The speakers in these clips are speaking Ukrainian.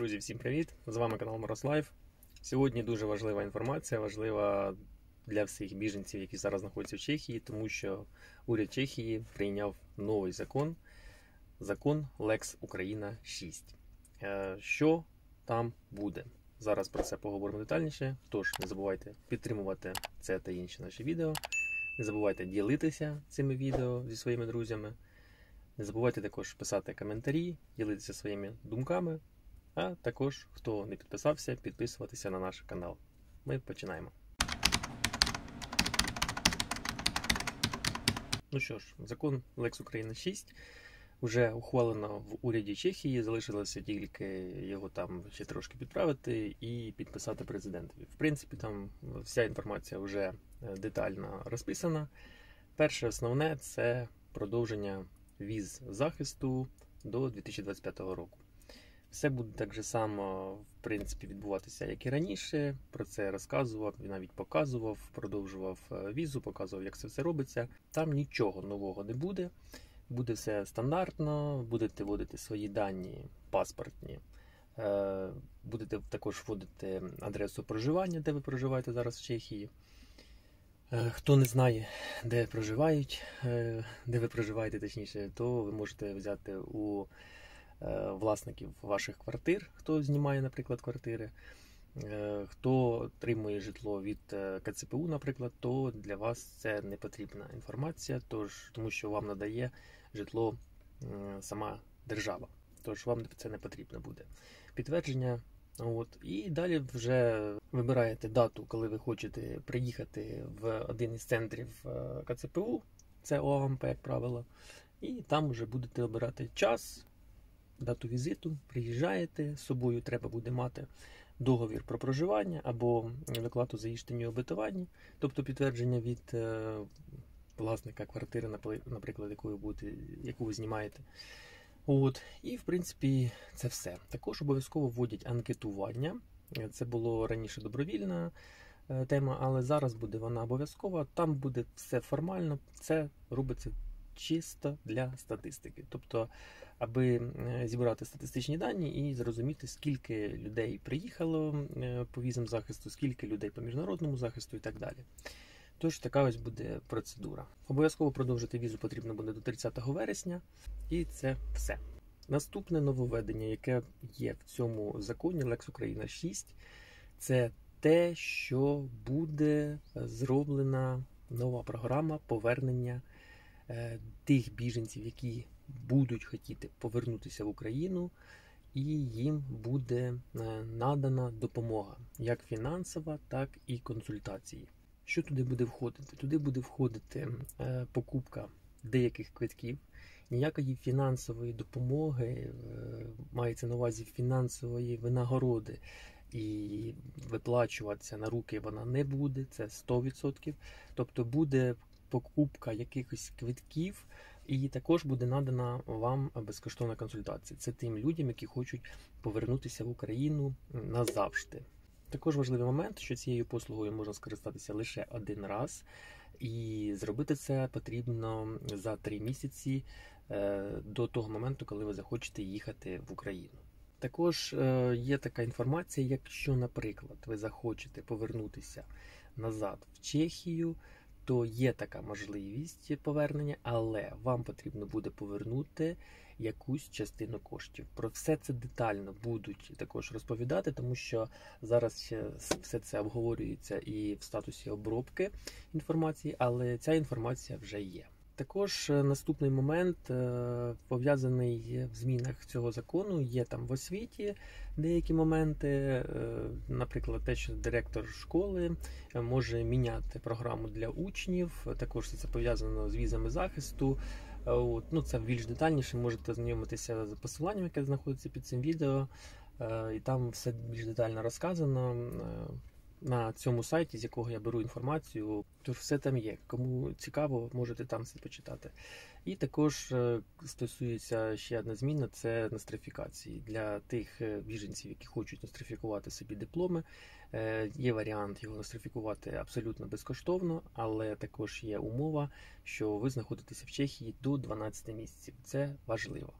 Друзі, всім привіт! З вами канал MorozLive. Сьогодні дуже важлива інформація, важлива для всіх біженців, які зараз знаходяться в Чехії, тому що уряд Чехії прийняв новий закон, Lex Ukraina 6. Що там буде? Зараз про це поговоримо детальніше, тож не забувайте підтримувати це та інші наші відео, не забувайте ділитися цими відео зі своїми друзями, не забувайте також писати коментарі, ділитися своїми думками, а також, хто не підписався, підписуватися на наш канал. Ми починаємо. Ну що ж, закон Lex Ukraina 6 вже ухвалено в уряді Чехії, залишилося тільки його там ще трошки підправити і підписати президентові. В принципі, там вся інформація вже детально розписана. Перше основне – це продовження віз захисту до 2025 року. Все буде так же само, в принципі, відбуватися, як і раніше. Про це розказував, навіть показував, продовжував візу, показував, як це все робиться. Там нічого нового не буде. Буде все стандартно, будете вводити свої дані паспортні, будете також вводити адресу проживання, де ви проживаєте зараз в Чехії. Хто не знає, де проживають, де ви проживаєте, точніше, то ви можете взяти у власників ваших квартир, хто знімає, наприклад, квартири, хто отримує житло від КЦПУ, наприклад, то для вас це не потрібна інформація, тому що вам надає житло сама держава, тож вам це не потрібно буде. Підтвердження. І далі вже вибираєте дату, коли ви хочете приїхати в один із центрів КЦПУ, це ОАМП, як правило, і там вже будете обирати час, дату візиту, приїжджаєте, з собою треба буде мати договір про проживання або доклад у заїждженні обітування, тобто підтвердження від власника квартири, наприклад, яку ви знімаєте. І, в принципі, це все. Також обов'язково вводять анкетування. Це було раніше добровільна тема, але зараз буде вона обов'язкова. Там буде все формально, це робиться чисто для статистики. Тобто, аби зібрати статистичні дані і зрозуміти, скільки людей приїхало по візам захисту, скільки людей по міжнародному захисту і так далі. Тож така ось буде процедура. Обов'язково продовжити візу потрібно буде до 30 вересня. І це все. Наступне нововведення, яке є в цьому законі Lex Ukraina 6, це те, що буде зроблена нова програма повернення тих біженців, які будуть хотіти повернутися в Україну, і їм буде надана допомога, як фінансова, так і консультації. Що туди буде входити? Туди буде входити покупка деяких квитків, ніякої фінансової допомоги, мається на увазі фінансової винагороди, і виплачуватися на руки вона не буде, це 100%. Тобто буде покупка якихось квитків, і також буде надана вам безкоштовна консультація. Це тим людям, які хочуть повернутися в Україну назавжди. Також важливий момент, що цією послугою можна скористатися лише один раз, і зробити це потрібно за 3 місяці до того моменту, коли ви захочете їхати в Україну. Також є така інформація, якщо, наприклад, ви захочете повернутися назад в Чехію, то є така можливість повернення, але вам потрібно буде повернути якусь частину коштів. Про все це детально будуть також розповідати, тому що зараз все це обговорюється і в статусі обробки інформації, але ця інформація вже є. Також наступний момент, пов'язаний в змінах цього закону, є там в освіті деякі моменти, наприклад, те, що директор школи може міняти програму для учнів, також це пов'язано з візами захисту. Це більш детальніше, можете знайомитися з посиланням, яке знаходиться під цим відео, і там все більш детально розказано на цьому сайті, з якого я беру інформацію, тож все там є. Кому цікаво, можете там все почитати. І також стосується ще одна зміна – це нострифікації. Для тих біженців, які хочуть нострифікувати собі дипломи, є варіант його нострифікувати абсолютно безкоштовно, але також є умова, що ви знаходитеся в Чехії до 12 місяців. Це важливо.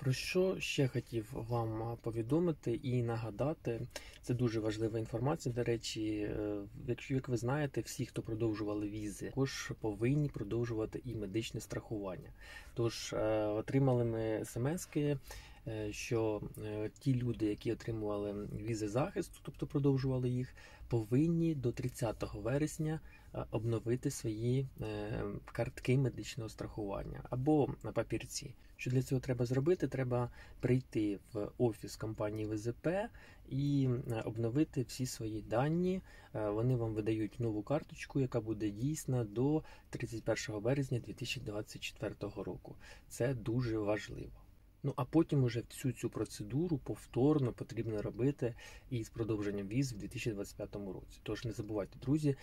Про що ще хотів вам повідомити і нагадати, це дуже важлива інформація, до речі, як ви знаєте, всі, хто продовжували візи, також повинні продовжувати і медичне страхування. Тож, отримали ми смс-ки, що ті люди, які отримували візи захисту, тобто продовжували їх, повинні до 30 вересня обновити свої картки медичного страхування або на папірці. Що для цього треба зробити? Треба прийти в офіс компанії ВЗП і обновити всі свої дані. Вони вам видають нову карточку, яка буде дійсна до 31 березня 2024 року. Це дуже важливо. Ну, а потім уже всю цю процедуру повторно потрібно робити і з продовженням віз в 2025 році. Тож не забувайте, друзі,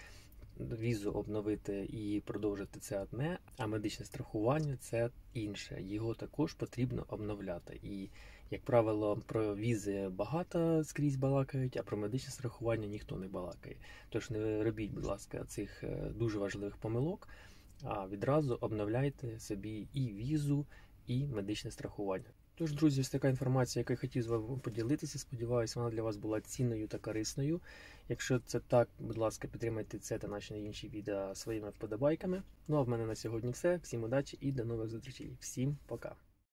візу обновити і продовжити – це одне, а медичне страхування – це інше. Його також потрібно обновляти. І, як правило, про візи багато скрізь балакають, а про медичне страхування ніхто не балакає. Тож не робіть, будь ласка, цих дуже важливих помилок, а відразу обновляйте собі і візу, і медичне страхування. Тож, друзі, ось така інформація, яку я хотів з вами поділитися. Сподіваюся, вона для вас була цінною та корисною. Якщо це так, будь ласка, підтримайте це та наші інші відео своїми вподобайками. Ну а в мене на сьогодні все. Всім удачі і до нових зустрічей. Всім пока!